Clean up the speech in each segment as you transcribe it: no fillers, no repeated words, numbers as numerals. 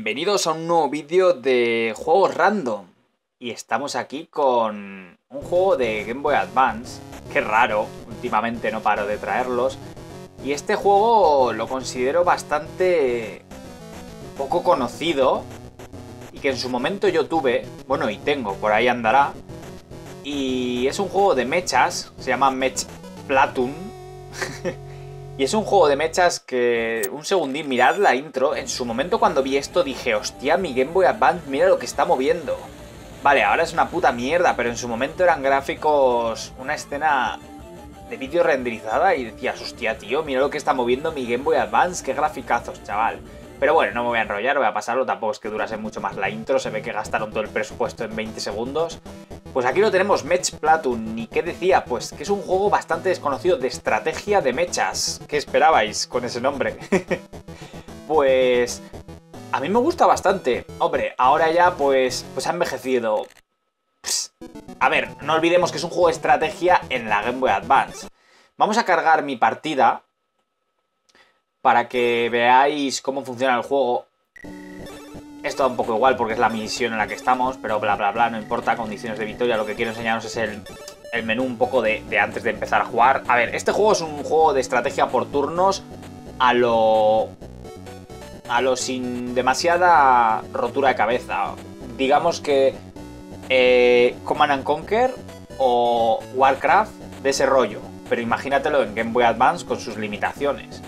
Bienvenidos a un nuevo vídeo de Juegos Random. Y estamos aquí con un juego de Game Boy Advance. Qué raro, últimamente no paro de traerlos. Y este juego lo considero bastante poco conocido. Y que en su momento yo tuve, bueno, y tengo, por ahí andará. Y es un juego de mechas, se llama Mech Platoon. Y es un juego de mechas que... Un segundín, mirad la intro. En su momento cuando vi esto dije, hostia, mi Game Boy Advance, mira lo que está moviendo. Vale, ahora es una puta mierda, pero en su momento eran gráficos... Una escena de vídeo renderizada y decías, hostia, tío, mira lo que está moviendo mi Game Boy Advance, qué graficazos, chaval. Pero bueno, no me voy a enrollar, voy a pasarlo, tampoco es que durase mucho más la intro, se ve que gastaron todo el presupuesto en 20 segundos. Pues aquí lo tenemos, Mech Platoon, ¿y qué decía? Pues que es un juego bastante desconocido de estrategia de mechas. ¿Qué esperabais con ese nombre? Pues... a mí me gusta bastante. Hombre, ahora ya pues ha envejecido. Psst. A ver, no olvidemos que es un juego de estrategia en la Game Boy Advance. Vamos a cargar mi partida para que veáis cómo funciona el juego. Esto da un poco igual porque es la misión en la que estamos, pero bla bla bla, no importa, condiciones de victoria. Lo que quiero enseñaros es el menú un poco de antes de empezar a jugar. A ver, este juego es un juego de estrategia por turnos a lo sin demasiada rotura de cabeza. Digamos que Command and Conquer o Warcraft de ese rollo, pero imagínatelo en Game Boy Advance con sus limitaciones.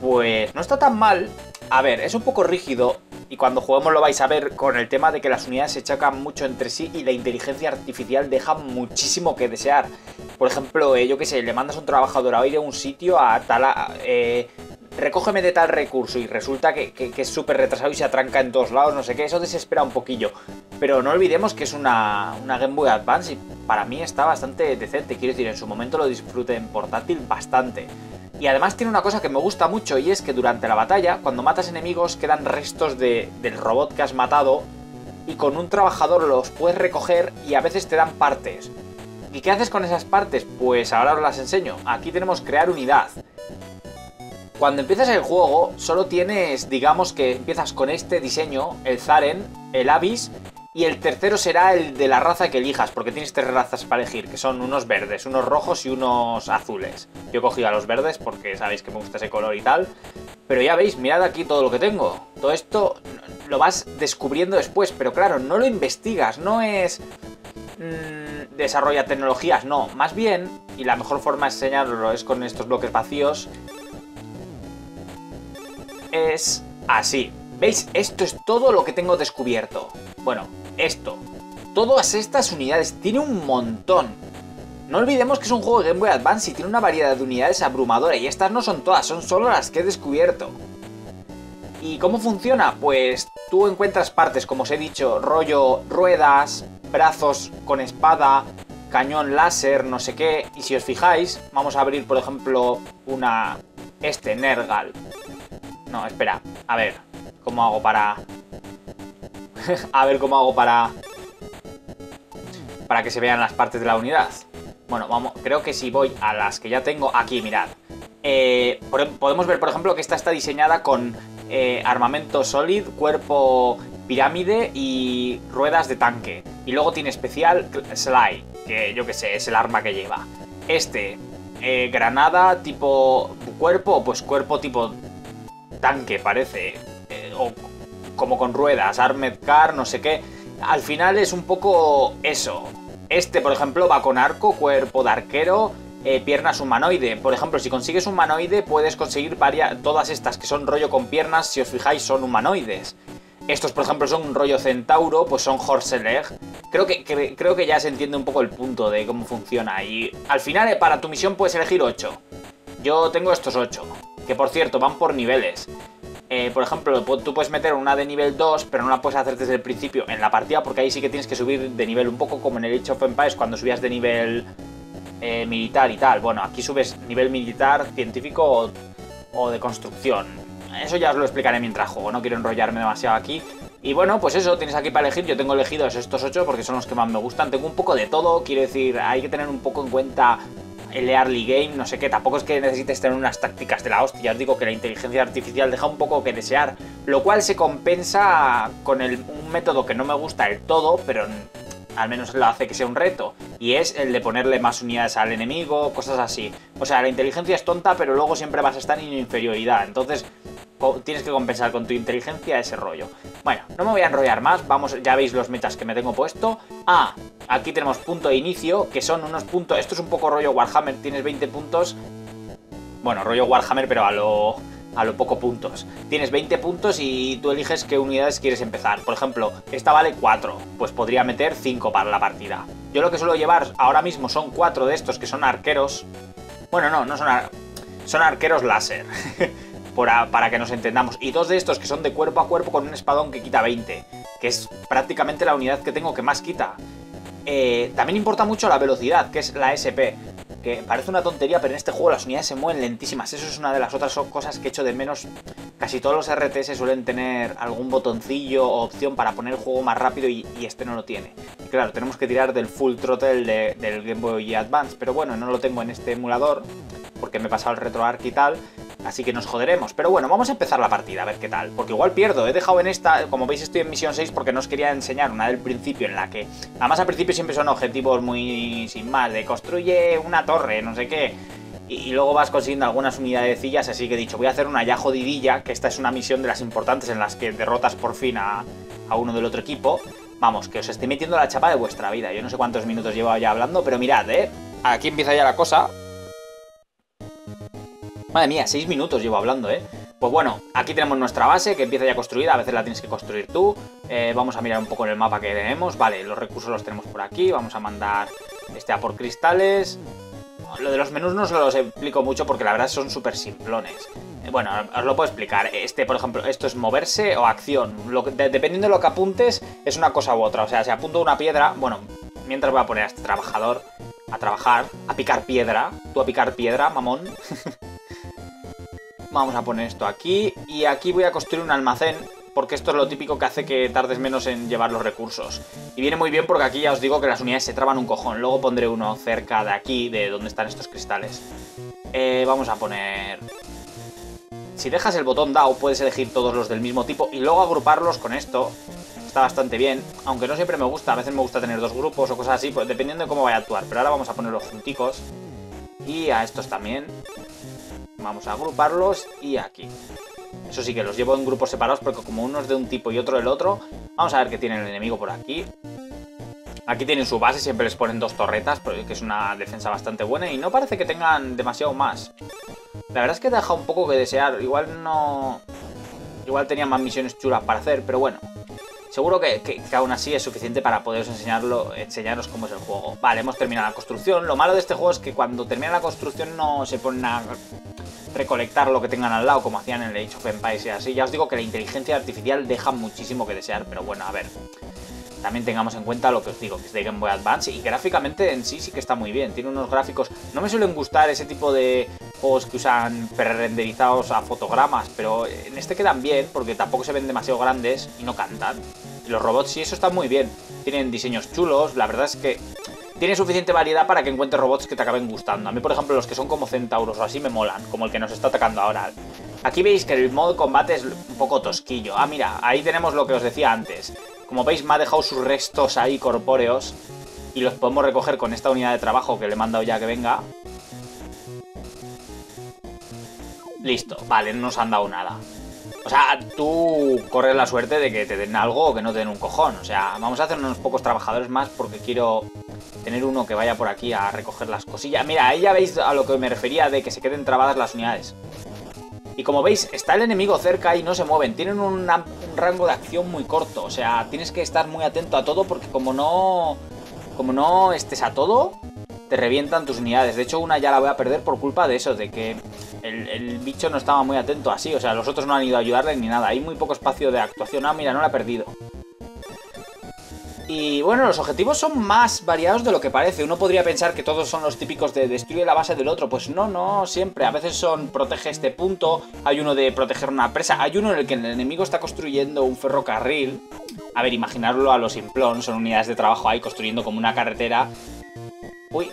Pues no está tan mal. A ver, es un poco rígido y cuando juguemos lo vais a ver con el tema de que las unidades se chocan mucho entre sí y la inteligencia artificial deja muchísimo que desear. Por ejemplo, yo qué sé, le mandas a un trabajador a ir a un sitio a tal... recógeme de tal recurso y resulta que es súper retrasado y se atranca en todos lados, no sé qué, eso desespera un poquillo. Pero no olvidemos que es una Game Boy Advance y para mí está bastante decente, quiero decir, en su momento lo disfruté en portátil bastante. Y además tiene una cosa que me gusta mucho y es que durante la batalla, cuando matas enemigos, quedan restos del robot que has matado y con un trabajador los puedes recoger y a veces te dan partes. ¿Y qué haces con esas partes? Pues ahora os las enseño. Aquí tenemos crear unidad. Cuando empiezas el juego, solo tienes, digamos que empiezas con este diseño, el Zaren, el Avis, y el tercero será el de la raza que elijas, porque tienes tres razas para elegir, que son unos verdes, unos rojos y unos azules. Yo he cogido a los verdes porque sabéis que me gusta ese color y tal, pero ya veis, mirad aquí todo lo que tengo. Todo esto lo vas descubriendo después, pero claro, no lo investigas, no es... desarrolla tecnologías, no, más bien, y la mejor forma de enseñarlo es con estos bloques vacíos... Es así. ¿Veis? Esto es todo lo que tengo descubierto. Bueno, esto. Todas estas unidades. Tiene un montón. No olvidemos que es un juego de Game Boy Advance y tiene una variedad de unidades abrumadora. Y estas no son todas, son solo las que he descubierto. ¿Y cómo funciona? Pues tú encuentras partes, como os he dicho, rollo ruedas, brazos con espada, cañón láser, no sé qué. Y si os fijáis, vamos a abrir, por ejemplo, una... Nergal. No, espera, a ver, ¿cómo hago para...? A ver, ¿cómo hago para...? Para que se vean las partes de la unidad. Bueno, vamos, creo que si voy a las que ya tengo... Aquí, mirad. Podemos ver, por ejemplo, que esta está diseñada con armamento sólido, cuerpo pirámide y ruedas de tanque. Y luego tiene especial Sly, que yo qué sé, es el arma que lleva. Granada tipo cuerpo, pues cuerpo tipo... tanque parece, o como con ruedas, armed car, no sé qué. Al final es un poco eso. Este, por ejemplo, va con arco, cuerpo de arquero, piernas humanoide. Por ejemplo, si consigues humanoide puedes conseguir todas estas que son rollo con piernas, si os fijáis son humanoides. Estos, por ejemplo, son un rollo centauro, pues son horseleg. Creo que ya se entiende un poco el punto de cómo funciona. Y al final, para tu misión puedes elegir 8. Yo tengo estos 8. Que por cierto, van por niveles. Por ejemplo, tú puedes meter una de nivel 2, pero no la puedes hacer desde el principio en la partida, porque ahí sí que tienes que subir de nivel un poco como en el Age of Empires, cuando subías de nivel militar y tal. Bueno, aquí subes nivel militar, científico o de construcción. Eso ya os lo explicaré mientras juego, no quiero enrollarme demasiado aquí. Y bueno, pues eso, tienes aquí para elegir. Yo tengo elegidos estos 8 porque son los que más me gustan. Tengo un poco de todo, quiero decir, hay que tener un poco en cuenta... el early game, no sé qué. Tampoco es que necesites tener unas tácticas de la hostia. Os digo que la inteligencia artificial deja un poco que desear, lo cual se compensa con un método que no me gusta del todo, pero al menos lo hace que sea un reto, y es el de ponerle más unidades al enemigo, cosas así. O sea, la inteligencia es tonta, pero luego siempre vas a estar en inferioridad, entonces tienes que compensar con tu inteligencia ese rollo. Bueno, no me voy a enrollar más, vamos, ya veis los metas que me tengo puesto. Ah, aquí tenemos punto de inicio, que son unos puntos, esto es un poco rollo Warhammer, tienes 20 puntos, bueno, rollo Warhammer, pero a lo poco puntos. Tienes 20 puntos y tú eliges qué unidades quieres empezar. Por ejemplo, esta vale 4, pues podría meter 5 para la partida. Yo lo que suelo llevar ahora mismo son 4 de estos que son arqueros. Bueno, no son son arqueros láser. Para que nos entendamos. Y 2 de estos que son de cuerpo a cuerpo con un espadón que quita 20, que es prácticamente la unidad que tengo que más quita. También importa mucho la velocidad, que es la SP, que parece una tontería, pero en este juego las unidades se mueven lentísimas. Eso es una de las otras cosas que echo de menos. Casi todos los RTS suelen tener algún botoncillo o opción para poner el juego más rápido y este no lo tiene. Y claro, tenemos que tirar del full throttle del Game Boy Advance, pero bueno, no lo tengo en este emulador porque me he pasado el RetroArch y tal, así que nos joderemos. Pero bueno, vamos a empezar la partida, a ver qué tal, porque igual pierdo. He dejado en esta, como veis estoy en misión 6 porque no os quería enseñar una del principio en la que... Además al principio siempre son objetivos muy sin más, de construye una torre, no sé qué, y luego vas consiguiendo algunas unidadecillas, así que he dicho, voy a hacer una ya jodidilla, que esta es una misión de las importantes en las que derrotas por fin a uno del otro equipo. Vamos, que os estoy metiendo la chapa de vuestra vida. Yo no sé cuántos minutos llevo ya hablando, pero mirad, aquí empieza ya la cosa. Madre mía, 6 minutos llevo hablando, Pues bueno, aquí tenemos nuestra base que empieza ya construida, a veces la tienes que construir tú. Vamos a mirar un poco en el mapa que tenemos. Vale, los recursos los tenemos por aquí, vamos a mandar a por cristales. Lo de los menús no os los explico mucho porque la verdad son súper simplones. Bueno, os lo puedo explicar. Por ejemplo, esto es moverse o acción. Dependiendo de lo que apuntes, es una cosa u otra. O sea, si apunto una piedra, bueno, mientras voy a poner a este trabajador a trabajar, a picar piedra. Tú a picar piedra, mamón. Vamos a poner esto aquí, y aquí voy a construir un almacén, porque esto es lo típico que hace que tardes menos en llevar los recursos. Y viene muy bien porque aquí ya os digo que las unidades se traban un cojón. Luego pondré uno cerca de aquí, de donde están estos cristales. Vamos a poner... Si dejas el botón DAO puedes elegir todos los del mismo tipo y luego agruparlos con esto. Está bastante bien, aunque no siempre me gusta. A veces me gusta tener dos grupos o cosas así, pues dependiendo de cómo vaya a actuar. Pero ahora vamos a ponerlos junticos. Y a estos también. Vamos a agruparlos y aquí. Eso sí que los llevo en grupos separados porque como uno es de un tipo y otro del otro. Vamos a ver qué tiene el enemigo por aquí. Aquí tienen su base, siempre les ponen 2 torretas, que es una defensa bastante buena y no parece que tengan demasiado más. La verdad es que deja un poco que desear, igual tenían más misiones chulas para hacer, pero bueno. Seguro que aún así es suficiente para poderos enseñaros cómo es el juego. Vale, hemos terminado la construcción. Lo malo de este juego es que cuando termina la construcción no se ponen a recolectar lo que tengan al lado, como hacían en el Age of Empires y así. Ya os digo que la inteligencia artificial deja muchísimo que desear, pero bueno, a ver. También tengamos en cuenta lo que os digo, que es de Game Boy Advance, y gráficamente en sí que está muy bien. Tiene unos gráficos... No me suelen gustar ese tipo de juegos que usan prerenderizados a fotogramas, pero en este quedan bien porque tampoco se ven demasiado grandes y no cantan. Y los robots sí, eso está muy bien. Tienen diseños chulos, la verdad es que tiene suficiente variedad para que encuentres robots que te acaben gustando. A mí, por ejemplo, los que son como centauros o así me molan, como el que nos está atacando ahora. Aquí veis que el modo de combate es un poco tosquillo. Ah, mira, ahí tenemos lo que os decía antes. Como veis, me ha dejado sus restos ahí corpóreos y los podemos recoger con esta unidad de trabajo que le he mandado ya que venga. Listo, vale, no nos han dado nada. O sea, tú corres la suerte de que te den algo o que no te den un cojón. O sea, vamos a hacer unos pocos trabajadores más porque quiero tener uno que vaya por aquí a recoger las cosillas. Mira, ahí ya veis a lo que me refería de que se queden trabadas las unidades. Y como veis, está el enemigo cerca y no se mueven. Tienen un rango de acción muy corto. O sea, tienes que estar muy atento a todo porque como no estés a todo, te revientan tus unidades. De hecho, una ya la voy a perder por culpa de eso, de que el bicho no estaba muy atento así. O sea, los otros no han ido a ayudarle ni nada. Hay muy poco espacio de actuación. Ah, mira, no la he perdido. Y bueno, los objetivos son más variados de lo que parece. Uno podría pensar que todos son los típicos de destruir la base del otro. Pues no siempre. A veces son protege este punto, hay uno de proteger una presa, hay uno en el que el enemigo está construyendo un ferrocarril. A ver, imaginarlo a los simplón, son unidades de trabajo ahí construyendo como una carretera. Uy,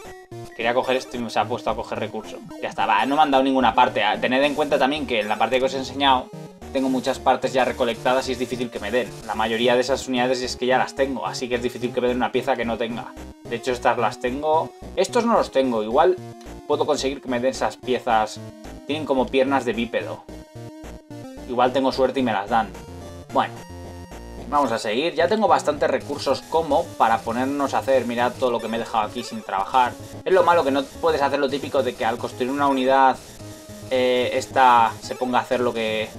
Quería coger esto y se ha puesto a coger recursos. Ya está, va, no me han dado ninguna parte. Tened en cuenta también que en la parte que os he enseñado tengo muchas partes ya recolectadas y es difícil que me den. La mayoría de esas unidades es que ya las tengo, así que es difícil que me den una pieza que no tenga. De hecho, estas las tengo... Estos no los tengo, igual puedo conseguir que me den esas piezas. Tienen como piernas de bípedo. Igual tengo suerte y me las dan. Bueno, vamos a seguir. Ya tengo bastantes recursos como para ponernos a hacer, mirad todo lo que me he dejado aquí sin trabajar. Es lo malo que no puedes hacer lo típico de que al construir una unidad esta se ponga a hacer lo que...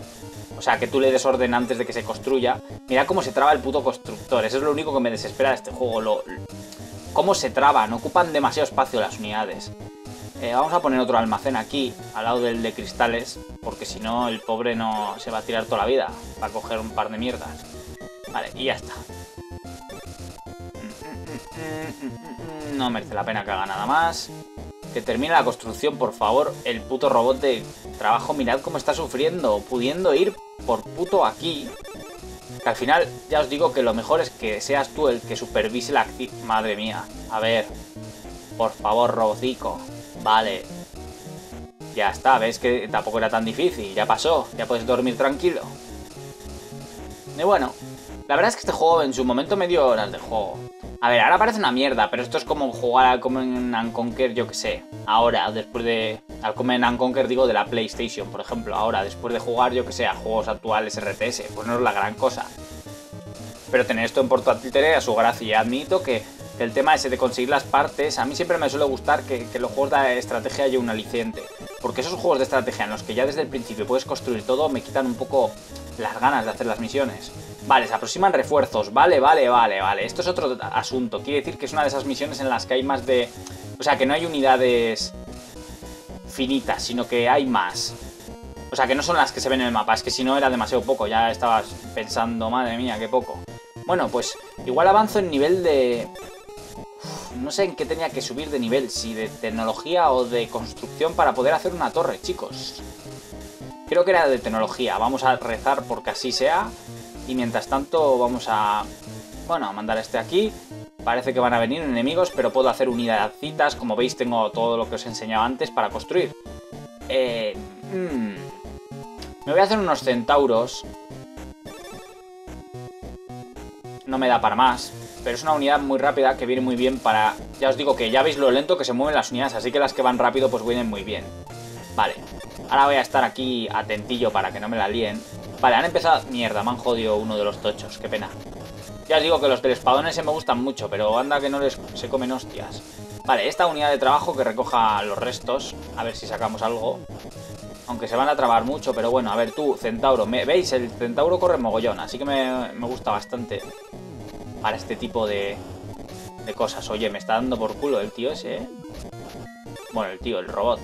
O sea, que tú le des orden antes de que se construya. Mirad cómo se traba el puto constructor. Eso es lo único que me desespera de este juego. Cómo se traban. Ocupan demasiado espacio las unidades. Vamos a poner otro almacén aquí, al lado del de cristales, porque si no el pobre no se va a tirar toda la vida. Va a coger un par de mierdas. Vale, y ya está. No merece la pena que haga nada más. Que termine la construcción, por favor. El puto robot de trabajo, mirad cómo está sufriendo, pudiendo ir por puto aquí. Que al final, ya os digo que lo mejor es que seas tú el que supervise la actividad. Madre mía, a ver. Por favor, robocico. Vale. Ya está, ves que tampoco era tan difícil. Ya pasó, ya puedes dormir tranquilo. Y bueno, la verdad es que este juego en su momento me dio horas de juego. A ver, ahora parece una mierda, pero esto es como jugar al Command and Conquer, yo que sé. Ahora, después de... Al Command and Conquer, digo, de la PlayStation, por ejemplo. Ahora, después de jugar, yo que sé, a juegos actuales RTS, pues no es la gran cosa. Pero tener esto en portátil tenía su gracia. Y admito que el tema ese de conseguir las partes, a mí siempre me suele gustar que los juegos de estrategia haya un aliciente. Porque esos juegos de estrategia en los que ya desde el principio puedes construir todo, me quitan un poco las ganas de hacer las misiones. Vale, se aproximan refuerzos, vale. Esto es otro asunto, quiere decir que es una de esas misiones en las que hay más de... O sea, que no hay unidades finitas, sino que hay más. O sea, que no son las que se ven en el mapa, es que si no era demasiado poco, ya estabas pensando, madre mía, qué poco. Bueno, pues igual avanzo en nivel de... Uf, no sé en qué tenía que subir de nivel, si de tecnología o de construcción para poder hacer una torre, chicos. Creo que era de tecnología, vamos a rezar porque así sea... Y mientras tanto vamos a... Bueno, a mandar este aquí. Parece que van a venir enemigos, pero puedo hacer unidadcitas. Como veis tengo todo lo que os he enseñado antes para construir. Me voy a hacer unos centauros. No me da para más. Pero es una unidad muy rápida que viene muy bien para... Ya os digo que ya veis lo lento que se mueven las unidades. Así que las que van rápido pues vienen muy bien. Vale. Ahora voy a estar aquí atentillo para que no me la líen. Vale, han empezado... Mierda, me han jodido uno de los tochos, qué pena. Ya os digo que los del espadón ese me gustan mucho, pero anda que no les se comen hostias. Vale, esta unidad de trabajo que recoja los restos, a ver si sacamos algo. Aunque se van a trabar mucho, pero bueno, a ver tú, centauro, ¿veis? El centauro corre mogollón, así que me gusta bastante para este tipo de cosas. Oye, me está dando por culo el tío ese, ¿eh? Bueno, el tío, el robot.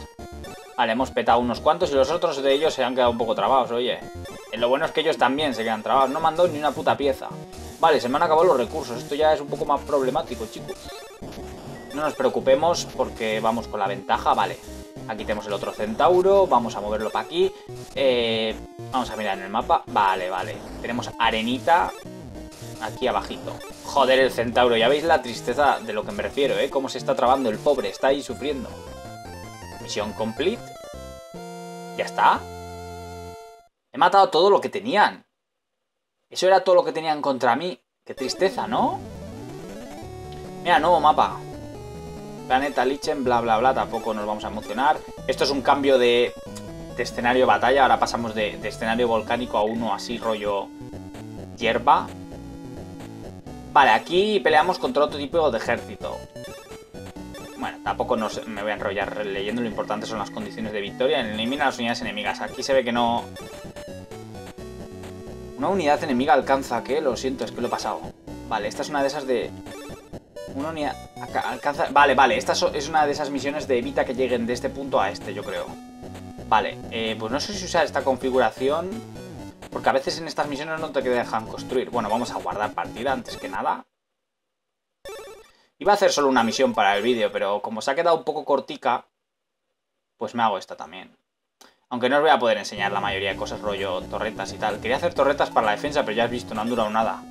Vale, hemos petado unos cuantos y los otros de ellos se han quedado un poco trabados, oye. Lo bueno es que ellos también se quedan trabados. No me han dado ni una puta pieza. Vale, se me han acabado los recursos. Esto ya es un poco más problemático, chicos. No nos preocupemos porque vamos con la ventaja. Vale, aquí tenemos el otro centauro. Vamos a moverlo para aquí. Vamos a mirar en el mapa. Vale, vale. Tenemos arenita aquí abajito. Joder, el centauro. Ya veis la tristeza de lo que me refiero, ¿eh? Cómo se está trabando el pobre. Está ahí sufriendo. Misión complete. Ya está. He matado todo lo que tenían. Eso era todo lo que tenían contra mí. Qué tristeza, ¿no? Mira, nuevo mapa. Planeta Lichen, bla, bla, bla. Tampoco nos vamos a emocionar. Esto es un cambio de escenario batalla. Ahora pasamos de escenario volcánico a uno así, rollo hierba. Vale, aquí peleamos contra otro tipo de ejército. Bueno, tampoco me voy a enrollar leyendo. Lo importante son las condiciones de victoria. Elimina las unidades enemigas. Aquí se ve que no... Una unidad enemiga alcanza que... Lo siento, es que lo he pasado. Vale, esta es una de esas de... Una unidad... alcanza... Vale, vale, esta es una de esas misiones de evita que lleguen de este punto a este, yo creo. Vale, pues no sé si usar esta configuración... Porque a veces en estas misiones no te dejan construir. Bueno, vamos a guardar partida antes que nada. Iba a hacer solo una misión para el vídeo, pero como se ha quedado un poco cortica... Pues me hago esta también. Aunque no os voy a poder enseñar la mayoría de cosas, rollo torretas y tal. Quería hacer torretas para la defensa, pero ya has visto, no han durado nada.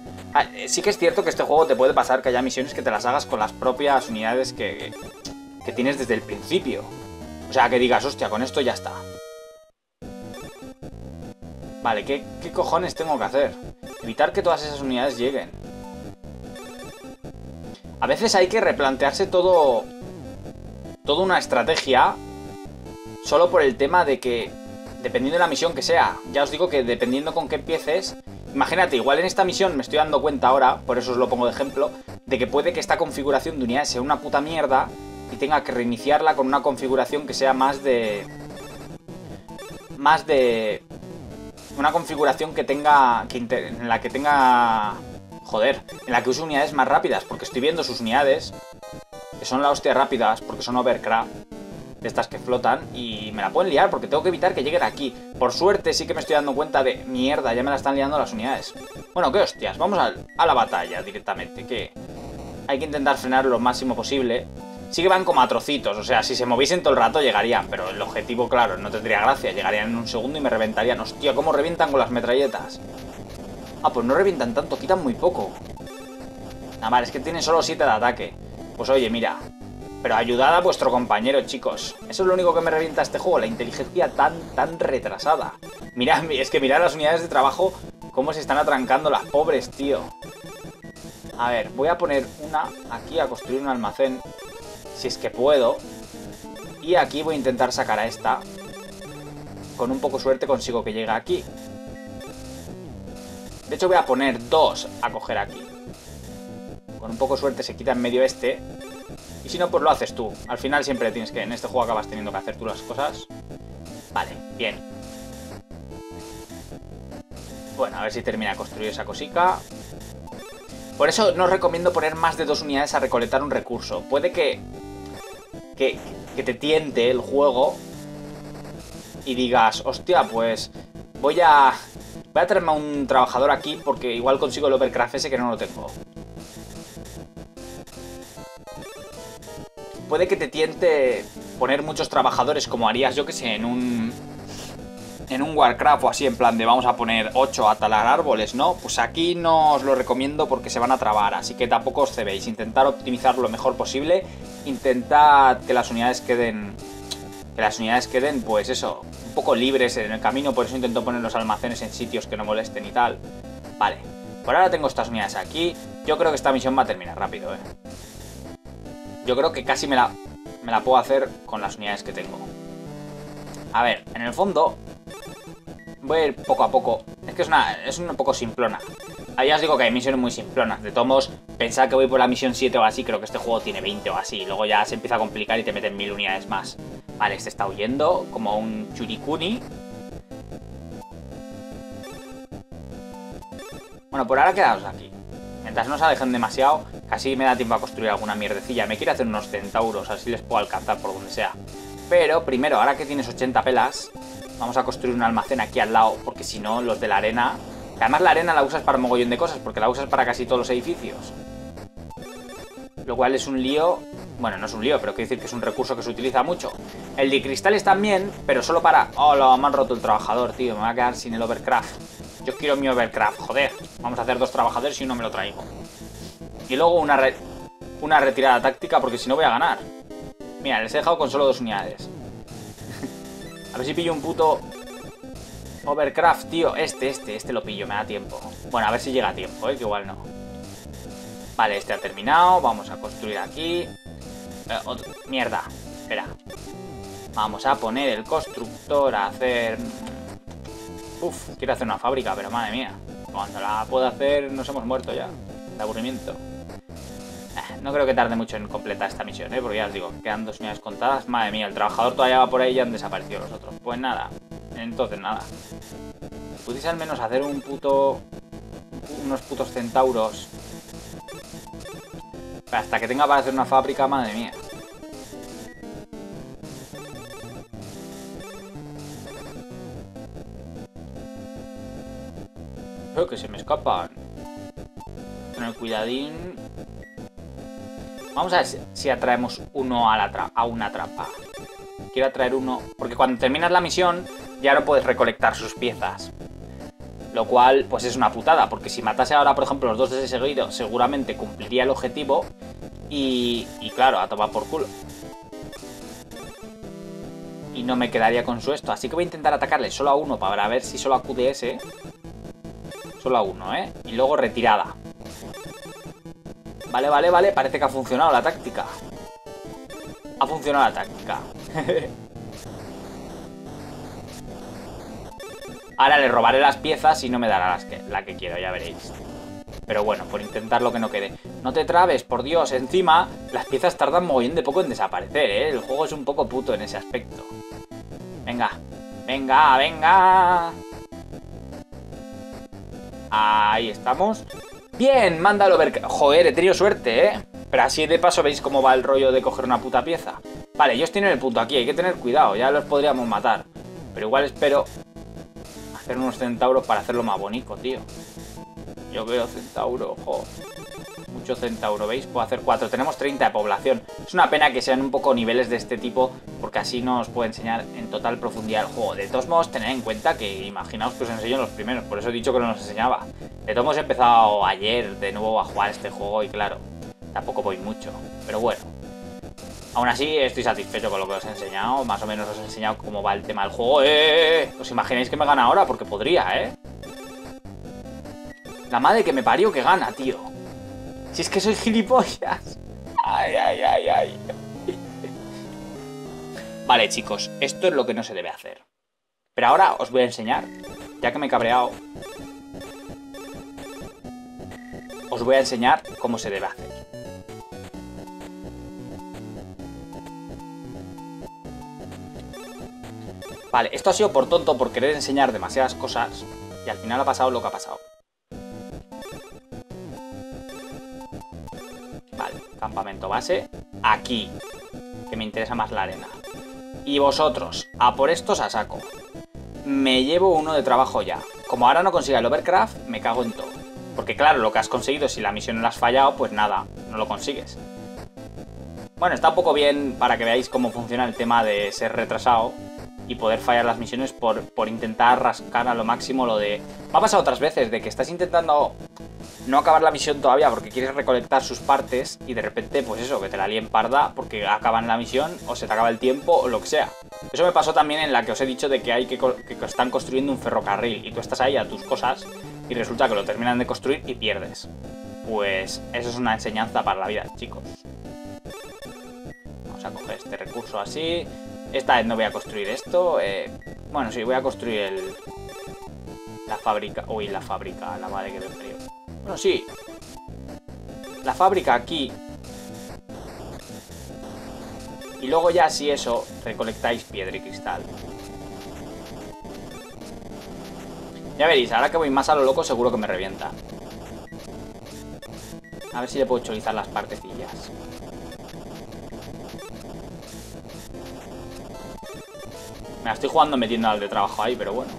Sí que es cierto que este juego te puede pasar que haya misiones que te las hagas con las propias unidades que, que tienes desde el principio. O sea, que digas, hostia, con esto ya está. Vale, ¿qué cojones tengo que hacer? Evitar que todas esas unidades lleguen. A veces hay que replantearse toda una estrategia solo por el tema de que, dependiendo de la misión que sea, ya os digo que dependiendo con qué empieces, imagínate, igual en esta misión me estoy dando cuenta ahora, por eso os lo pongo de ejemplo, de que puede que esta configuración de unidades sea una puta mierda y tenga que reiniciarla con una configuración que sea más de una configuración que tenga en la que use unidades más rápidas, porque estoy viendo sus unidades que son la hostia rápidas, porque son overcraft, de estas que flotan, y me la pueden liar porque tengo que evitar que lleguen aquí. Por suerte sí que me estoy dando cuenta de, mierda, ya me la están liando las unidades. Bueno, qué hostias, vamos a la batalla directamente, que hay que intentar frenar lo máximo posible. Sí que van como a trocitos, o sea, si se moviesen todo el rato llegarían, pero el objetivo, claro, no tendría gracia, llegarían en un segundo y me reventarían. Hostia, cómo revientan con las metralletas. Ah, pues no revientan tanto, quitan muy poco. Nada más, es que tienen solo 7 de ataque. Pues oye, mira, pero ayudad a vuestro compañero, chicos. Eso es lo único que me revienta este juego, la inteligencia tan retrasada. Mirad, es que mirad las unidades de trabajo, cómo se están atrancando las pobres, tío. A ver, voy a poner una aquí a construir un almacén, si es que puedo. Y aquí voy a intentar sacar a esta. Con un poco de suerte consigo que llegue aquí. De hecho voy a poner 2 a coger aquí. Con un poco de suerte se quita en medio este. Y si no, pues lo haces tú. Al final siempre tienes que... En este juego acabas teniendo que hacer tú las cosas. Vale, bien. Bueno, a ver si termina de construir esa cosica. Por eso no os recomiendo poner más de 2 unidades a recolectar un recurso. Puede que te tiente el juego y digas, hostia, pues voy a traerme a un trabajador aquí porque igual consigo el overcraft ese que no lo tengo. Puede que te tiente poner muchos trabajadores, como harías, yo que sé, en un Warcraft o así, en plan de vamos a poner 8 a talar árboles, ¿no? Pues aquí no os lo recomiendo porque se van a trabar, así que tampoco os cebéis. Intentar optimizar lo mejor posible, intentad que las unidades queden, pues eso, un poco libres en el camino, por eso intento poner los almacenes en sitios que no molesten y tal. Vale, por ahora tengo estas unidades aquí, yo creo que esta misión va a terminar rápido, ¿eh? Yo creo que casi me la puedo hacer con las unidades que tengo. A ver, en el fondo voy a ir poco a poco. Es que es una poco simplona. Ahí ya os digo que hay misiones muy simplonas. De todos modos, pensad que voy por la misión 7 o así. Creo que este juego tiene 20 o así. Luego ya se empieza a complicar y te meten 1000 unidades más. Vale, este está huyendo como un churicuni. Bueno, por ahora quedaos aquí. Mientras no se alejen demasiado, casi me da tiempo a construir alguna mierdecilla. Me quiero hacer unos centauros, así les puedo alcanzar por donde sea. Pero primero, ahora que tienes 80 pelas... Vamos a construir un almacén aquí al lado, porque si no, los de la arena... Además la arena la usas para un mogollón de cosas, porque la usas para casi todos los edificios. Lo cual es un lío... Bueno, no es un lío, pero quiero decir que es un recurso que se utiliza mucho. El de cristales también, pero solo para... Oh, lo me han roto el trabajador, tío. Me va a quedar sin el overcraft. Yo quiero mi overcraft, joder. Vamos a hacer 2 trabajadores y uno me lo traigo. Y luego una retirada táctica, porque si no voy a ganar. Mira, les he dejado con solo 2 unidades. A ver si pillo un puto overcraft, tío. Este lo pillo, me da tiempo. Bueno, a ver si llega a tiempo, que igual no. Vale, este ha terminado. Vamos a construir aquí. Otro. Mierda, espera. Vamos a poner el constructor a hacer... Uf, quiero hacer una fábrica, pero madre mía. Cuando la pueda hacer nos hemos muerto ya. De aburrimiento. No creo que tarde mucho en completar esta misión, ¿eh? Porque ya os digo, quedan 2 unidades contadas. Madre mía, el trabajador todavía va por ahí y ya han desaparecido los otros. Pues nada, entonces nada. Pudiese al menos hacer un puto... unos putos centauros. Pero hasta que tenga para hacer una fábrica, madre mía. Creo que se me escapan. Tener cuidadín. Vamos a ver si atraemos uno a una trampa. Quiero atraer uno, porque cuando terminas la misión ya no puedes recolectar sus piezas. Lo cual, pues es una putada, porque si matase ahora, por ejemplo, los 2 de ese seguido, seguramente cumpliría el objetivo y claro, a tomar por culo. y no me quedaría con su esto. Así que voy a intentar atacarle solo a uno para ver si solo acude ese. Solo a uno, ¿eh? Y luego retirada. Vale, vale, vale. Parece que ha funcionado la táctica. Ha funcionado la táctica. Ahora le robaré las piezas y no me dará la que quiero, ya veréis. Pero bueno, por intentarlo que no quede. No te trabes, por Dios. Encima, las piezas tardan mogollón de poco en desaparecer, ¿eh? El juego es un poco puto en ese aspecto. Venga, venga, venga. Ahí estamos. Bien, mándalo ver. Joder, he tenido suerte, ¿eh? Pero así de paso veis cómo va el rollo de coger una puta pieza. Vale, ellos tienen el punto aquí, hay que tener cuidado. Ya los podríamos matar. Pero igual espero hacer unos centauros para hacerlo más bonito, tío. Yo veo centauro, ojo. Mucho centauro, ¿veis? Puedo hacer 4. Tenemos 30 de población. Es una pena que sean un poco niveles de este tipo, porque así no os puedo enseñar en total profundidad el juego. De todos modos, tened en cuenta que imaginaos que os enseño los primeros. Por eso he dicho que no los enseñaba. De todos modos, he empezado ayer de nuevo a jugar este juego y claro, tampoco voy mucho. Pero bueno, aún así estoy satisfecho con lo que os he enseñado. Más o menos os he enseñado cómo va el tema del juego. ¿Os imagináis que me gana ahora? Porque podría, ¿eh? La madre que me parió que gana, tío. Si es que soy gilipollas. Ay, ay, ay, ay. Vale, chicos, esto es lo que no se debe hacer. Pero ahora os voy a enseñar, ya que me he cabreado, os voy a enseñar cómo se debe hacer. Vale, esto ha sido por tonto, por querer enseñar demasiadas cosas, y al final ha pasado lo que ha pasado. Campamento base, aquí, que me interesa más la arena. Y vosotros, a por estos a saco. Me llevo uno de trabajo ya. Como ahora no consiga el Overcraft, me cago en todo. Porque claro, lo que has conseguido, si la misión no la has fallado, pues nada, no lo consigues. Bueno, está un poco bien para que veáis cómo funciona el tema de ser retrasado y poder fallar las misiones por intentar rascar a lo máximo lo de... Me ha pasado otras veces de que estás intentando no acabar la misión todavía porque quieres recolectar sus partes y de repente, pues eso, que te la líen parda porque acaban la misión o se te acaba el tiempo o lo que sea. Eso me pasó también en la que os he dicho de que hay que están construyendo un ferrocarril y tú estás ahí a tus cosas y resulta que lo terminan de construir y pierdes. Pues eso es una enseñanza para la vida, chicos. Vamos a coger este recurso así. Esta vez no voy a construir esto. Bueno, sí, voy a construir la fábrica. Uy, la fábrica, la madre que me parió. Bueno, sí. La fábrica aquí. Y luego ya, si eso, recolectáis piedra y cristal. Ya veréis, ahora que voy más a lo loco, seguro que me revienta. A ver si le puedo chorizar las partecillas. Me la estoy jugando metiendo al de trabajo ahí, pero bueno.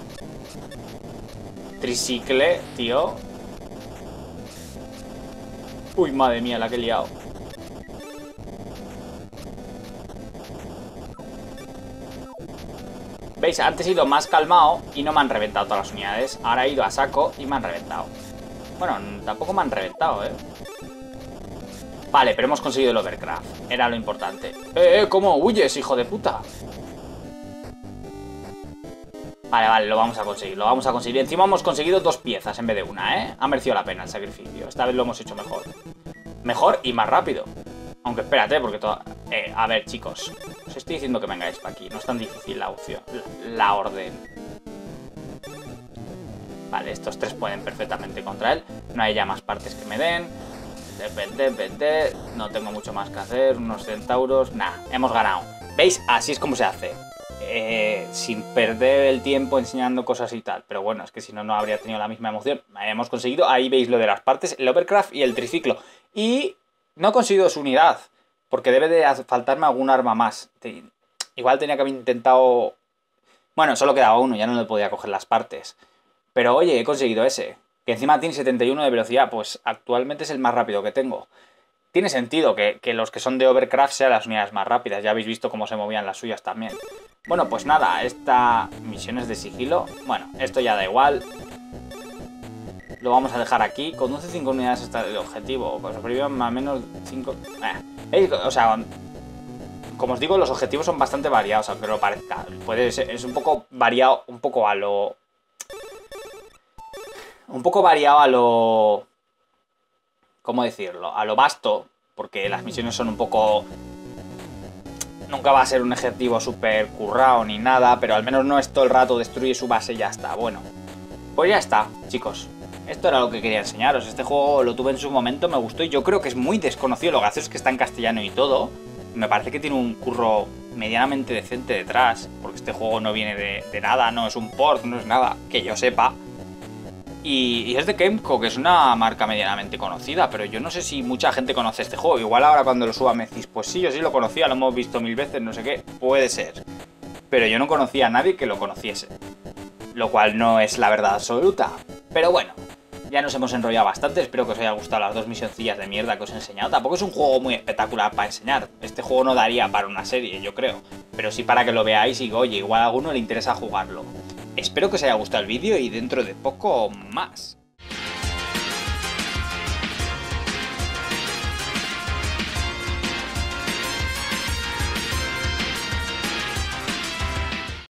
Tricicle, tío. Uy, madre mía, la que he liado. ¿Veis? Antes he ido más calmado y no me han reventado todas las unidades. Ahora he ido a saco y me han reventado. Bueno, tampoco me han reventado, ¿eh? Vale, pero hemos conseguido el Overcraft. Era lo importante. ¿Cómo huyes, hijo de puta? Vale, vale, lo vamos a conseguir, lo vamos a conseguir. Encima hemos conseguido 2 piezas en vez de una, ¿eh? Ha merecido la pena el sacrificio. Esta vez lo hemos hecho mejor. Mejor y más rápido. Aunque espérate, porque todo... a ver, chicos. Os estoy diciendo que vengáis para aquí. No es tan difícil la opción. La orden. Vale, estos 3 pueden perfectamente contra él. No hay ya más partes que me den. Depende. No tengo mucho más que hacer. Unos centauros. Nah, hemos ganado. ¿Veis? Así es como se hace. Sin perder el tiempo enseñando cosas y tal. Pero bueno, es que si no, no habría tenido la misma emoción. Hemos conseguido, ahí veis lo de las partes, el Overcraft y el triciclo. Y no he conseguido su unidad, porque debe de faltarme algún arma más. Igual tenía que haber intentado... Bueno, solo quedaba uno, ya no le podía coger las partes. Pero oye, he conseguido ese. Que encima tiene 71 de velocidad, pues actualmente es el más rápido que tengo. Tiene sentido que los que son de Overcraft sean las unidades más rápidas. Ya habéis visto cómo se movían las suyas también. Bueno, pues nada, esta misión es de sigilo. Bueno, esto ya da igual. Lo vamos a dejar aquí. Conduce 5 unidades hasta el objetivo. Pues más o menos 5... O sea, Como os digo, los objetivos son bastante variados, aunque no lo parezca. Puede ser, es un poco variado, un poco variado a lo... ¿Cómo decirlo? A lo vasto, porque las misiones son un poco... Nunca va a ser un objetivo súper currado ni nada, pero al menos no es todo el rato destruye su base y ya está. Bueno, pues ya está, chicos. Esto era lo que quería enseñaros. Este juego lo tuve en su momento, me gustó y yo creo que es muy desconocido. Lo gracioso es que está en castellano y todo. Me parece que tiene un curro medianamente decente detrás, porque este juego no viene de nada, no es un port, no es nada que yo sepa. Y es de Kemco, que es una marca medianamente conocida, pero yo no sé si mucha gente conoce este juego. Igual ahora cuando lo suba me decís, pues sí, yo sí lo conocía, lo hemos visto 1000 veces, no sé qué. Puede ser. Pero yo no conocía a nadie que lo conociese. Lo cual no es la verdad absoluta. Pero bueno, ya nos hemos enrollado bastante. Espero que os haya gustado las dos misioncillas de mierda que os he enseñado. Tampoco es un juego muy espectacular para enseñar. Este juego no daría para una serie, yo creo. Pero sí para que lo veáis y digo, oye, igual a alguno le interesa jugarlo. Espero que os haya gustado el vídeo y dentro de poco más.